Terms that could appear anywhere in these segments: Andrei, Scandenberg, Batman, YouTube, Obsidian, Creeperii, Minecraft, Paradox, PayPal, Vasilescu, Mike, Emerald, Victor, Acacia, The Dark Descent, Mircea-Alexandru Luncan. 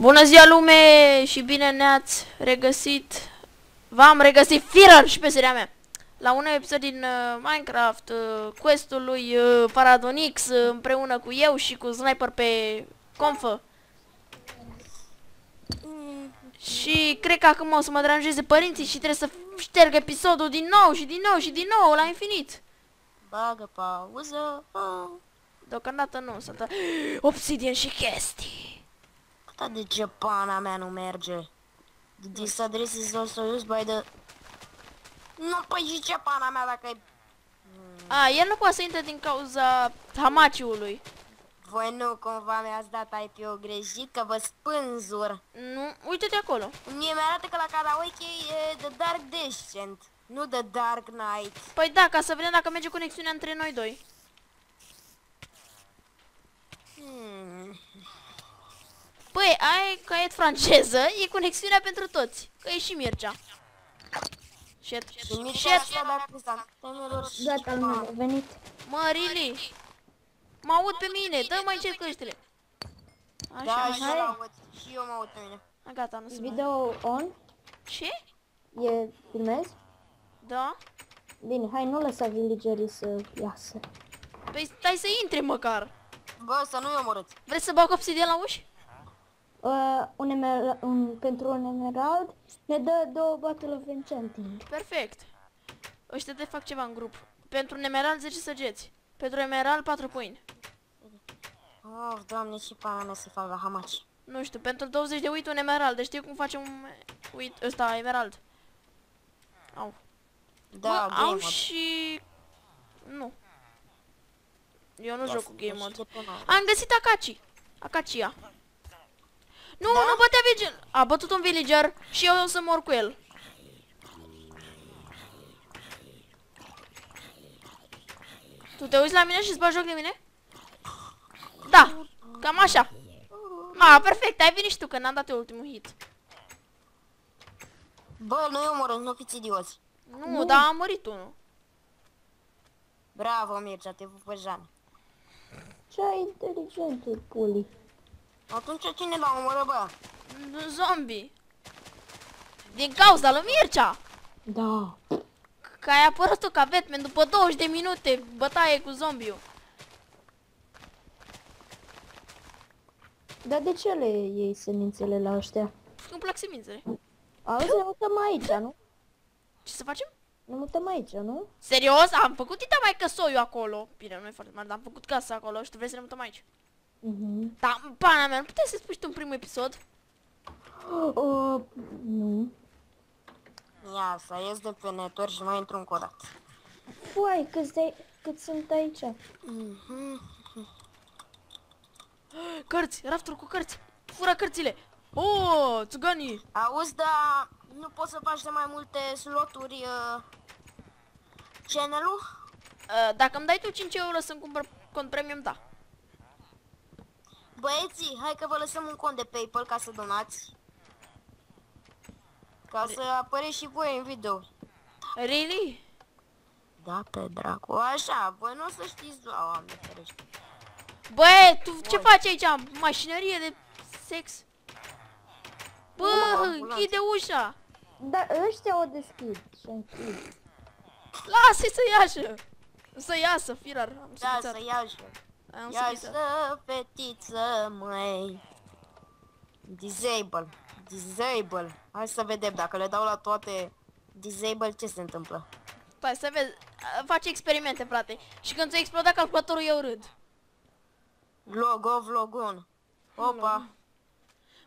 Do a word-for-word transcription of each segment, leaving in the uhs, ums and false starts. Bună ziua lume și bine ne-ați regăsit. V-am regăsit Firar și pe seria mea la un episod din uh, Minecraft, uh, quest-ul lui uh, Paradox uh, împreună cu eu și cu Sniper pe confă. Mm. Și cred că acum o să mă deranjeze părinții și trebuie să șterg episodul din nou și din nou și din nou la infinit. Bagă pauză. Oh. Deocamdată nu s-a dat. Obsidian și chestii. Da, de ce pana mea nu merge? This address is also used by the... Nu, păi și ce pana mea dacă e... A, el nu poate să intre din cauza hamaciului. Voi nu cumva mi-ați dat I P-ul greșit, că vă spânzur. Nu, uite-te acolo. Mie mi-arată că la karaoke e The Dark Descent, nu The Dark Knight. Păi da, ca să vedem dacă merge conexiunea între noi doi. Hmm. Păi, ai caiet franceză, e conexiunea pentru toți, că e și Mircea. Shit, shit, shit. Gata, am venit. Mă, Rili, mă aud pe mine, dă mai încet căștile. Așa, și eu aud, și eu mă aud pe mine. A, gata, nu se mai... Video on? Ce? E, filmezi? Da. Bine, hai, nu lăsa villagerii să iasă. Păi stai să intre măcar. Bă, să nu-i omorâți. Vreți să bag obsidian la uși? Uh, un emerald, un, pentru un emerald ne dă două Battle of Enchanting. Perfect. Ăștia te fac ceva în grup. Pentru un emerald zece săgeți. Pentru emerald patru pâini. Oh, doamne, și pana mea se fac la hamaci. Nu știu, pentru douăzeci de uit un emerald. Deci știu cum facem un uit ăsta emerald. Au. Da, bă, au și... Nu. Eu nu da, joc cu game mode. Am găsit Acacia. Acacia. Nu, da? Nu bătea villager. A bătut un villager și eu o să mor cu el. Tu te uiți la mine și îți bagi joc de mine? Da, cam așa. A, perfect, ai venit și tu, că n-am dat eu ultimul hit. Bă, nu-i omorând, nu fiți idioți. Nu, nu, dar am murit unul. Bravo, Mircea, te pup pe Jean. Ce inteligentul, puli. Atunci cine l-a omorât, bă? Zombie. Din cauza lui Mircea. Da. Că ai apărut tu ca Batman după douăzeci de minute bătaie cu zombiul. Dar de ce le iei semințele la ăștia? Îmi plac semințele. Auzi, ne mutăm aici, nu? Ce să facem? Ne mutăm aici, nu? Serios? Am făcut ita mai căsoiu acolo. Bine, nu e foarte mare, dar am făcut casa acolo și tu vrei să ne mutăm aici. Mm-hmm. Da, pana mea, nu puteai să spui tu în primul episod? Uh, nu. Ia, să ies de pe neturi și mai intru încă o dată. Uai, câți, de câți sunt aici? Mm-hmm. Cărți, rafturi cu cărți. Fură cărțile. Oh, țiganii. Auzi, dar nu poți să faci de mai multe sloturi uh, channel-ul? Uh, dacă îmi dai tu cinci euro să-mi cumpăr cont premium, da. Băieții, hai că vă lăsăm un cont de PayPal ca să donați. Ca Re să apăreți și voi în video. Really? Da, pe dracu. Așa, voi nu o să știți doar oameni ferești. Băie, tu voi. Ce faci aici? Mașinărie de sex? Bă, închide ușa! Da, ăștia o deschid și închid. Lasă-i să iasă! Să iasă, Firar. Am da, să iasă. Iasă, fetiță, măi. Disable. Disable. Hai să vedem dacă le dau la toate disable ce se întâmplă. Stai să vezi. Faci experimente, frate. Și când ți-a explodat calculatorul, eu râd. Log off, log on. Opa.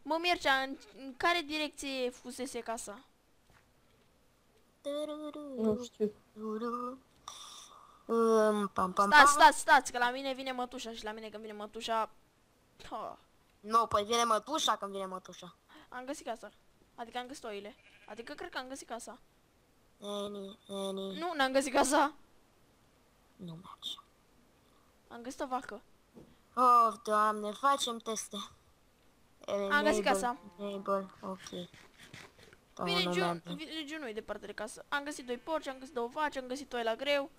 Mă, Mircea, în, în care direcție fusese casa? Nu știu. Um, pam, pam, stați, stați, stați, că la mine vine mătușa și la mine când vine mătușa... Oh. Nu, păi vine mătușa când vine mătușa. Am găsit casa. Adică am găsit oile. Adică cred că am găsit casa. Eni, eni. Nu, n-am găsit casa. Nu merge. Am găsit o vacă. Oh, doamne, facem teste. Am găsit casa. Ok. Vilegiul nu e departe de casă. Am găsit doi porci, am găsit două vaci, am găsit oaie la greu.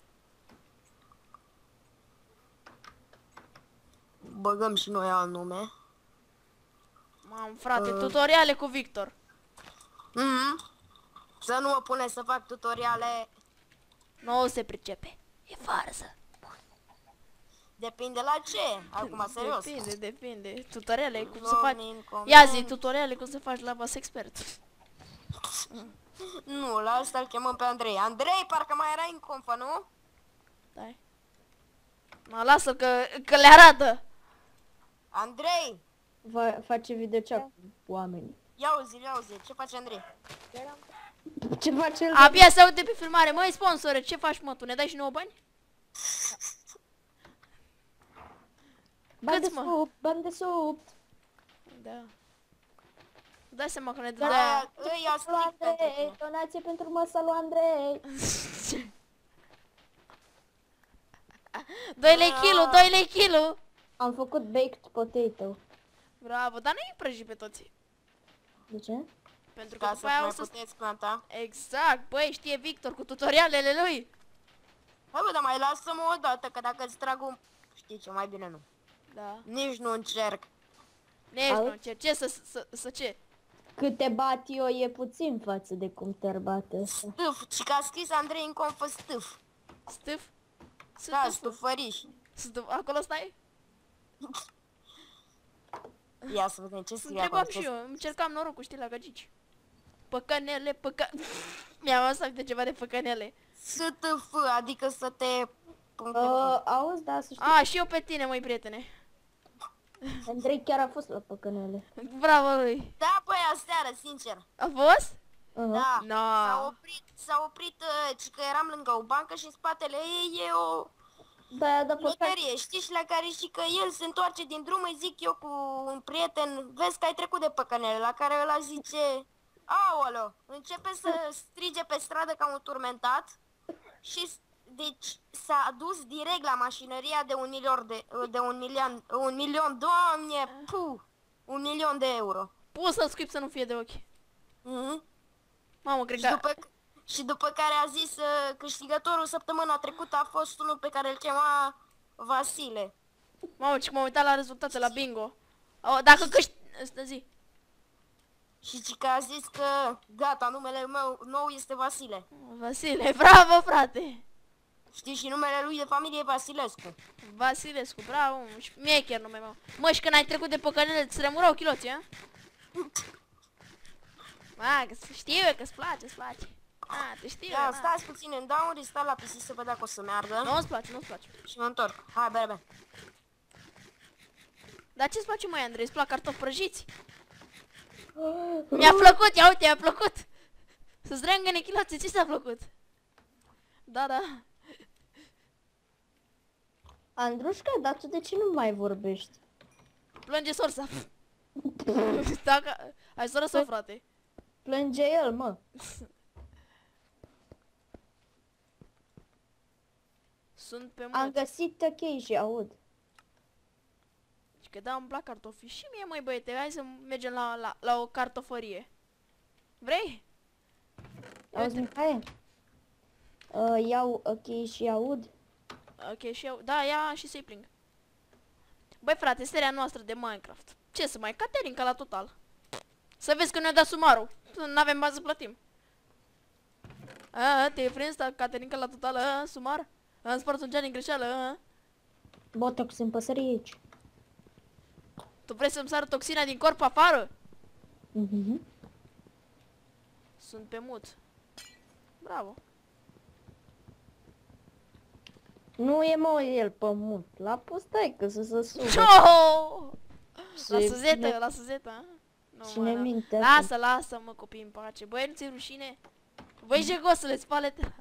Băgăm și noi alt nume. Mam, frate, uh. tutoriale cu Victor. Mm-hmm. Să nu mă pune să fac tutoriale. Nu se pricepe. E farză. Depinde la ce. Acum, serios. Depinde, depinde. Tutoriale cum Domnul să faci. Coment. Ia zi, tutoriale cum să faci la bas expert. Nu, la asta îl chemăm pe Andrei. Andrei, parcă mai era în confă, nu? Dai. Mă lasă că, că le arată. Andrei! Va face videochat cu oamenii. Ia uzi, ia uzi, ce face Andrei? Ce face el? Abia se aude pe filmare. Măi, sponsore, ce faci, mă, tu ne dai și nouă bani? Bani de sup, bani de sup. Da. Dai seama că ne dă de-aia. Îi ia strict pentru tine. Donație pentru măsa lui Andrei. doi lei kilu, doi lei kilu. Am făcut baked potato. Bravo, dar nu-i prăji pe toți. De ce? Pentru că după aia o să puteți planta. Exact, băi, știe Victor cu tutorialele lui. Hai bă, dar mai lasă-mă o dată, că dacă îți trag un... Știi ce, mai bine nu. Da. Nici nu încerc. Nici nu încerc, ce să, să, să ce? Cât te bat eu e puțin față de cum te-ar bate ăsta. Stâf, și că a scris Andrei în confă stâf. Stâf? Da, stufăriș. Stâf, acolo stai? Ia să vedem ce scrie acolo. Întrebam și eu, îmi cercam norocul, știi, la gagici. Păcănele, păcă... Mi-am lăsat de ceva de păcănele. S T F, adică să te... Uh, auzi, da, să știi. A, și eu pe tine, măi, prietene. Andrei chiar a fost la păcănele. Bravo lui. Da, băi, aseară, sincer. A fost? Uh-huh. Da. No. S-a oprit, s-a oprit, uh, că eram lângă o bancă și în spatele ei e o... Da, da, loterie, știi, și la care și că el se întoarce din drum, îi zic eu cu un prieten, vezi că ai trecut de păcănele, la care ăla zice, aolo, începe să strige pe stradă ca un turmentat și deci s-a dus direct la mașinăria de un milion de, de un milion, un milion, doamne, pu, un milion de euro. Poți să scuip să nu fie de ochi. Mm-hmm. Mamă, cred că... Și după care a zis uh, câștigătorul săptămâna trecută a fost unul pe care îl chema Vasile. Mamă, și m-am uitat la rezultate, la bingo. O, dacă câștig... zi. Și cica a zis că gata, numele meu nou este Vasile. Vasile, bravo, frate! Știi, și numele lui de familie e Vasilescu. Vasilescu, bravo, și mie chiar numele meu. Mă, și când ai trecut de păcănele, ți remură ochiloții, a? Ma, știu eu că îți place, îți place. A, te știu, da, stați puțin în down, stai la P C să văd dacă o să meargă. Nu-ți place, nu-ți place. Și mă întorc. Hai, bere, bere. Dar ce-ți place, măi, Andrei? Îți plac cartofi prăjiți? Mi-a plăcut, ia uite, mi-a plăcut. Să-ți dreangăne chiloții, ce s-a plăcut? Da, da. Andrușca, dar tu de ce nu mai vorbești? Plânge sorsa. Dacă... Ai soră sau frate? Plânge el, mă. Sunt pe mult. Am găsit Acacia, aud. Deci că da, îmi plac cartofii și mie, măi băiete, hai să mergem la, la, la o cartofărie. Vrei? Auzi, Mihai? Uh, iau Acacia, aud. Acacia, aud. Da, ia și să-i pling. Băi frate, seria noastră de Minecraft. Ce să mai, Caterin ca la total. Să vezi că ne-a dat sumarul. N-avem bani să plătim. A, te-ai prins, Caterin ca la total, a, sumar? Am spart un gean în greșeală. Botox în păsări aici. Tu vrei să-mi sară toxina din corp afară? Mm-hmm. Sunt pe mut. Bravo. Nu e mă el pe mut. L-a pus taică să se sube. Oh! Lasă zeta, lasă zeta. Lasă, lasă-mă copii în pace. Băi, nu ți-e rușine? Băi, jegosule, spalete.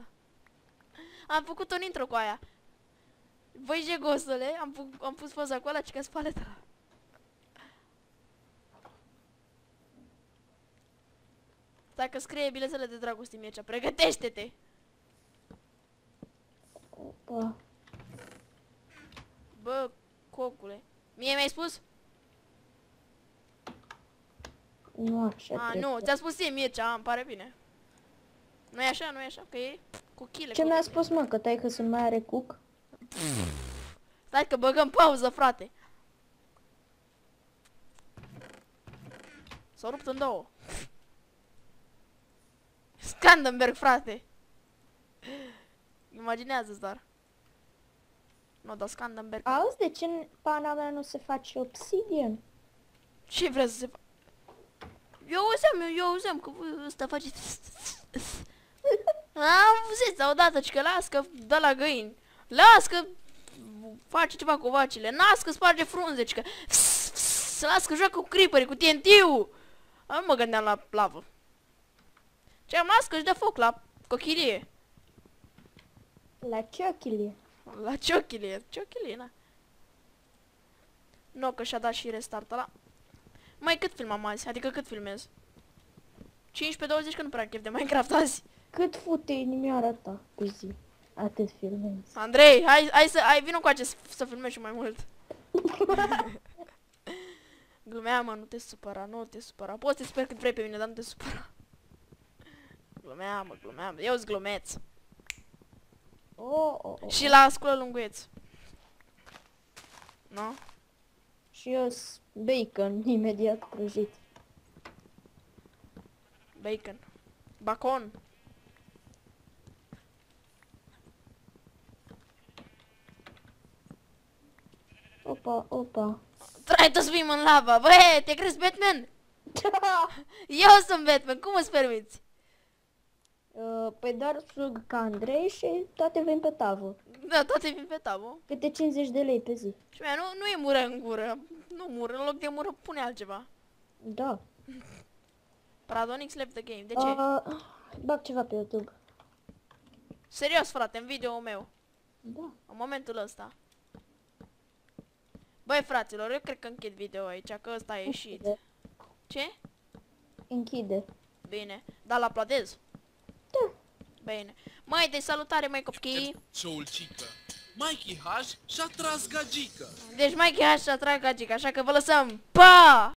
Am făcut un intro cu aia. Voi jegosule, am, am pus poza cu ala, ci că-s paleta. Dacă scrie bilețele de dragoste mie cea, pregătește-te! Bă, cocule. Mie mi-ai spus? Nu așa. A, nu, ți-a spus ei mie cea, îmi pare bine. Nu-i așa, nu-i așa, că e cu chile. Ce mi-a spus, mă, că taică să nu mai are cuc? Stai că băgăm pauză, frate. S-a rupt în două. Scandenberg, frate. Imaginează-ți doar. Nu, dar Scandenberg... Auzi, de ce în pana mea nu se face Obsidian? Ce vreau să se facă? Eu auzeam, eu auzeam că ăsta face... Auziți, dar odată, că las că dă la găini. Las că face ceva cu vacile. Las că sparge frunze, că... Las că joacă cu Creeperii, cu T N T-ul. Nu mă gândeam la lavă. Ce am las că își dă foc la cochilie. La ciochilie. La ciochilie, ciochilie, na. Nu, că și-a dat și restart ăla. Mai cât filmam azi? Adică cât filmez? cincisprezece douăzeci, că nu prea chef de Minecraft azi. Cât fute inimioara ta cu zi? Atât filmezi. Andrei, hai, hai să, hai, vină cu acest, să filmezi și mai mult. Glumeam, mă, nu te supăra, nu te supăra. Poți să te speri cât vrei pe mine, dar nu te supăra. Glumeam, mă, glumeam, eu-s glumeț. Oh, oh, oh. Și la sculă lunguieț. Nu? No? Și eu bacon, imediat prăjit. Bacon. Bacon. Opa, opa. Trai to swim în lava. Băi, te crezi Batman? Eu sunt Batman, cum îți permiți? Uh, păi doar sug ca Andrei și toate vin pe tavă. Da, toate vin pe tavă. Câte cincizeci de lei pe zi. Și mea, nu, nu e mură în gură. Nu mură, în loc de mură pune altceva. Da. Paradox left the game, de ce? Uh, bag ceva pe YouTube. Serios, frate, în video-ul meu. Da. În momentul ăsta. Băi, fraților, eu cred că închid video aici, că ăsta a ieșit. Închide. Ce? Închide. Bine, dar la apladez. Da. Bine. Mai de salutare, mai copii. Ciolcică. Mike H și-a tras gagică. Deci Mike H și-a tras gagică, așa că vă lăsăm. Pa!